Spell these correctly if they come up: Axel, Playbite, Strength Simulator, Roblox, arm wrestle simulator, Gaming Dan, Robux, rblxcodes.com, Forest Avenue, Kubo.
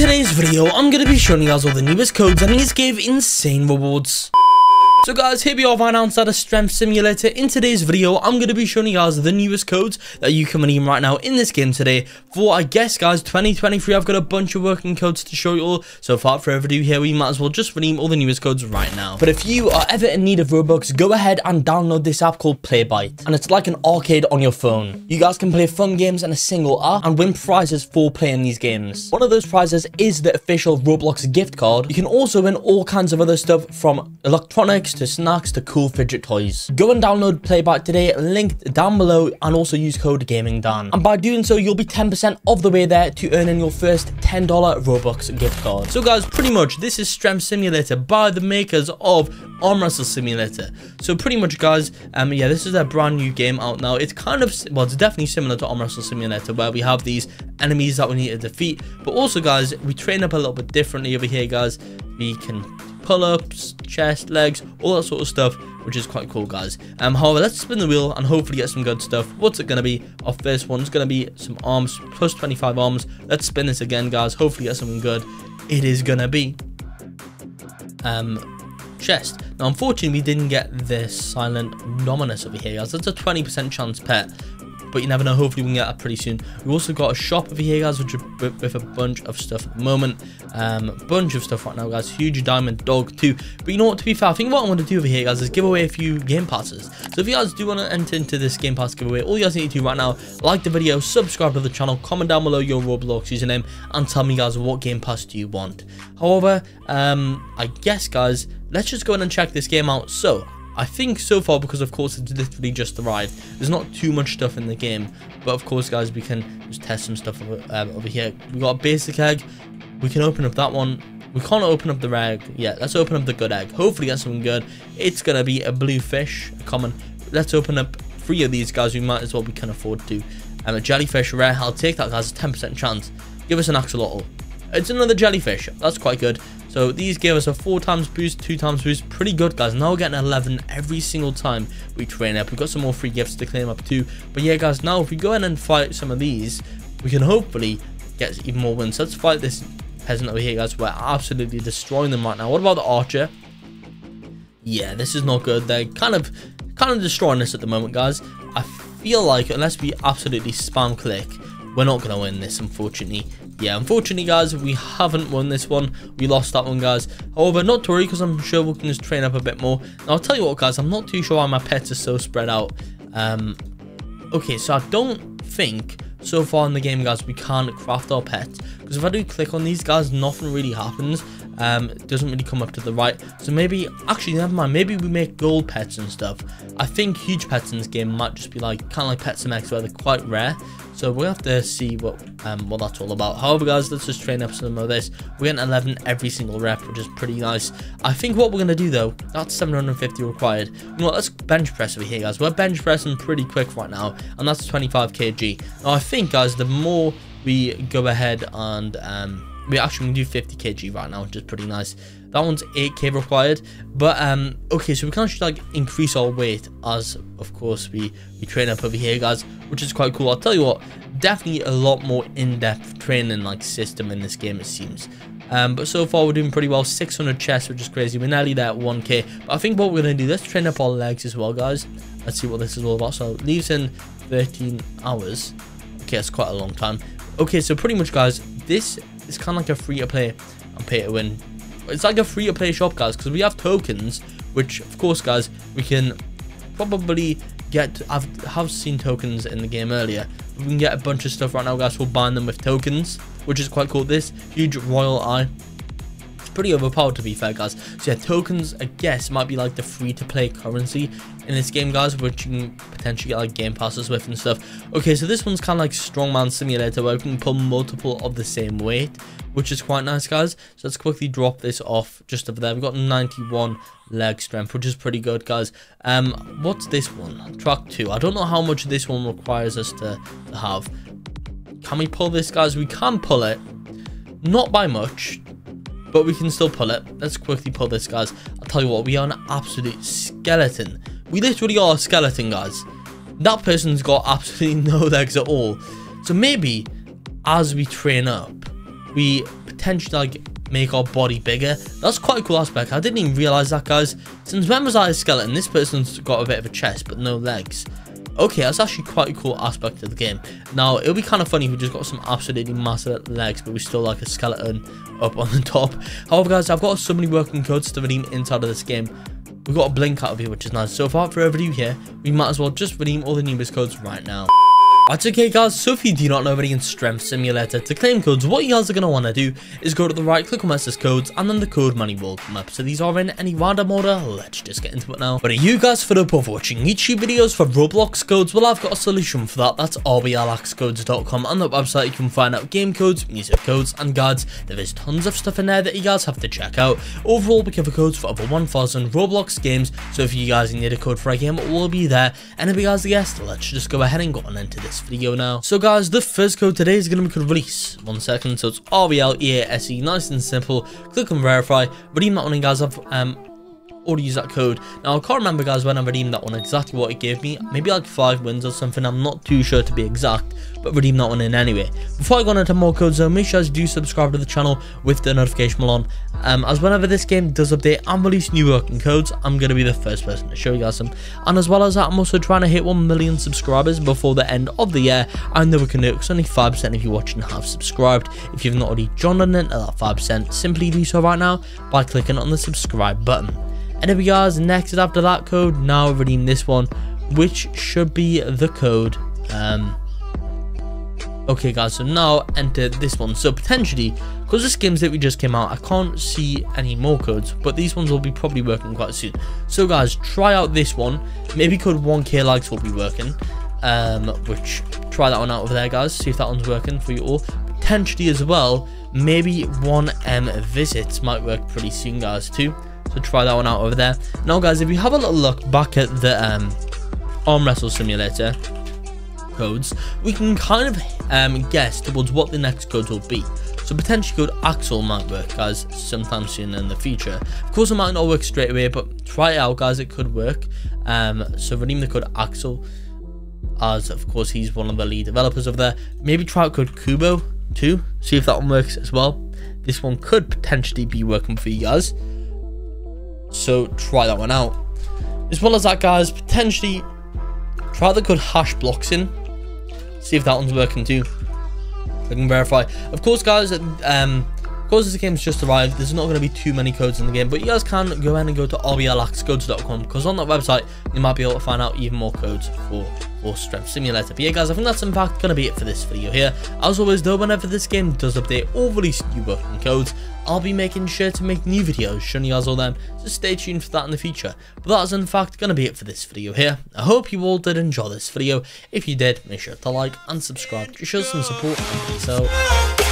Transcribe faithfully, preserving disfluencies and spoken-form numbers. today's video, I'm going to be showing you guys all the newest codes and these gave insane rewards. So guys, here we are right now inside of Strength Simulator. In today's video, I'm going to be showing you guys the newest codes that you can redeem right now in this game today. For, I guess, guys, twenty twenty-three, I've got a bunch of working codes to show you all. So without further ado here, we might as well just redeem all the newest codes right now. But if you are ever in need of Robux, go ahead and download this app called Playbite. And it's like an arcade on your phone. You guys can play fun games in a single app and win prizes for playing these games. One of those prizes is the official Roblox gift card. You can also win all kinds of other stuff, from electronics to snacks to cool fidget toys. Go and download Playbite today, linked down below, and also use code Gaming Dan. And by doing so, you'll be ten percent of the way there to earning your first ten dollar Robux gift card. So guys, pretty much this is Strength Simulator by the makers of Arm Wrestle Simulator. So pretty much guys, um, yeah, this is a brand new game out now. It's kind of, well, it's definitely similar to Arm Wrestle Simulator, where we have these enemies that we need to defeat. But also guys, we train up a little bit differently over here guys. We can pull-ups, chest, legs, all that sort of stuff, which is quite cool guys. Um however, let's spin the wheel and hopefully get some good stuff. What's it gonna be? Our first one's gonna be some arms, plus twenty-five arms. Let's spin this again guys, hopefully get something good. It is gonna be um chest. Now unfortunately we didn't get this silent nominous over here guys. That's a twenty percent chance pet, but you never know, hopefully we can get that pretty soon. We've also got a shop over here guys, which are with a bunch of stuff at the moment. Um bunch of stuff right now guys, huge diamond dog too. But you know what, to be fair, I think what I want to do over here guys is give away a few game passes. So if you guys do want to enter into this game pass giveaway, all you guys need to do right now, like the video, subscribe to the channel, comment down below your Roblox username, and tell me guys what game pass do you want. However, um I guess guys, let's just go in and check this game out. So I think so far, because of course it's literally just arrived, there's not too much stuff in the game, but of course guys, we can just test some stuff over, um, over here. We got a basic egg, we can open up that one. We can't open up the egg yet. Let's open up the good egg, hopefully get something good. It's gonna be a blue fish, a common. Let's open up three of these guys, we might as well, we can afford to. Um, a jellyfish rare, I'll take that guys, a ten percent chance. Give us an axolotl. It's another jellyfish, that's quite good. So these gave us a four times boost, two times boost, pretty good guys. Now we're getting eleven every single time we train up. We've got some more free gifts to claim up too. But yeah guys, now if we go in and fight some of these, we can hopefully get even more wins. So let's fight this peasant over here guys, we're absolutely destroying them right now. What about the archer? Yeah, this is not good, they're kind of kind of destroying us at the moment guys. I feel like unless we absolutely spam click, we're not gonna win this, unfortunately. Yeah, unfortunately guys, we haven't won this one, we lost that one guys. However, not to worry, because I'm sure we can just train up a bit more. Now I'll tell you what guys, I'm not too sure why my pets are so spread out. Um okay, so I don't think so far in the game guys we can't craft our pets, because if I do click on these guys, nothing really happens. Um it doesn't really come up to the right. So maybe, actually never mind, maybe we make gold pets and stuff. I think huge pets in this game might just be like kind of like pets M X, where they're quite rare. So we'll have to see what um what that's all about. However guys, let's just train up some of this. We're getting eleven every single rep, which is pretty nice. I think what we're gonna do though, that's seven hundred fifty required. You know what, let's bench press over here guys. We're bench pressing pretty quick right now, and that's twenty-five kilograms. Now I think guys, the more we go ahead and um we actually can do fifty kilograms right now, which is pretty nice. That one's eight K required. But um okay, so we can actually like increase our weight as of course we we train up over here guys, which is quite cool. I'll tell you what, definitely a lot more in-depth training like system in this game it seems. Um but so far we're doing pretty well. Six hundred chests, which is crazy. We're nearly there at one K. But I think what we're gonna do, let's train up our legs as well guys. Let's see what this is all about. So leaves in thirteen hours. Okay, that's quite a long time. Okay, so pretty much guys, this is kind of like a free to play and pay to win. It's like a free to play shop guys, because we have tokens, which of course guys we can probably get. I've have seen tokens in the game earlier. We can get a bunch of stuff right now guys, we'll bind them with tokens, which is quite cool. This huge royal eye, it's pretty overpowered to be fair guys. So yeah, tokens I guess might be like the free to play currency in this game guys, which you can potentially get like game passes with and stuff. Okay, so this one's kind of like Strongman Simulator, where we can pull multiple of the same weight, which is quite nice guys. So let's quickly drop this off just over there. We've got ninety-one leg strength, which is pretty good guys. Um what's this one? Track two. I don't know how much this one requires us to, to have. Can we pull this guys? We can pull it, not by much, but we can still pull it. Let's quickly pull this guys. I'll tell you what, we are an absolute skeleton. We literally are a skeleton guys. That person's got absolutely no legs at all. So maybe as we train up, we potentially like make our body bigger. That's quite a cool aspect. I didn't even realize that, guys. Since when was I a skeleton? This person's got a bit of a chest but no legs. Okay, that's actually quite a cool aspect of the game. Now, it'll be kind of funny if we just got some absolutely massive legs, but we still like a skeleton up on the top. However, guys, I've got so many working codes to redeem inside of this game. We've got a blink out of here, which is nice. So without further ado here, we might as well just redeem all the newest codes right now. That's okay, guys, so if you do not know already in Strength Simulator, to claim codes, what you guys are going to want to do is go to the right, click on message codes, and then the code money will come up. So these are in any random order. Let's just get into it now. But are you guys fed up of watching YouTube videos for Roblox codes? Well, I've got a solution for that. That's r b l x codes dot com. On the website, you can find out game codes, music codes, and guides. There is tons of stuff in there that you guys have to check out. Overall, we cover codes for over one thousand Roblox games. So if you guys need a code for a game, it will be there. And if you guys guessed, let's just go ahead and go on into this video now. So guys, the first code today is going to be called release. One second, so it's R B L E A S E, nice and simple. Click on verify, redeem that one, and guys, I've um, already used that code. Now, I can't remember, guys, when I redeemed that one, exactly what it gave me. Maybe like five wins or something, I'm not too sure to be exact, but redeem that one in anyway. Before I go on into more codes though, make sure you do subscribe to the channel with the notification bell on, um, as whenever this game does update and release new working codes, I'm going to be the first person to show you guys them. And as well as that, I'm also trying to hit one million subscribers before the end of the year. I know we can do it because only five percent of you watching have subscribed. If you've not already joined on into that five percent, simply do so right now by clicking on the subscribe button. Anyway, guys, next is after that code, now redeem this one, which should be the code, um... okay, guys, so now enter this one. So potentially, because this game's that we just came out, I can't see any more codes, but these ones will be probably working quite soon. So guys, try out this one. Maybe code one K likes will be working, um, which, try that one out over there, guys, see if that one's working for you all. Potentially as well, maybe one M visits might work pretty soon, guys, too. So try that one out over there. Now, guys, if you have a little look back at the um, arm wrestle simulator codes, we can kind of um, guess towards what the next codes will be. So potentially code Axel might work, guys, sometime soon in the future. Of course, it might not work straight away, but try it out, guys. It could work. Um, so rename the code Axel, as of course he's one of the lead developers over there. Maybe try out code Kubo too. See if that one works as well. This one could potentially be working for you guys. So try that one out. As well as that, guys, potentially try the code hash blocks in. See if that one's working too. I can verify. Of course, guys, um, of course, this game's just arrived. There's not going to be too many codes in the game, but you guys can go ahead and go to r b l x codes dot com, because on that website, you might be able to find out even more codes for or Strength Simulator. But yeah, guys, I think that's in fact going to be it for this video here. As always though, whenever this game does update or release new working codes, I'll be making sure to make new videos showing you guys all them, so stay tuned for that in the future. But that is in fact going to be it for this video here. I hope you all did enjoy this video. If you did, make sure to like and subscribe to show some support, and peace out.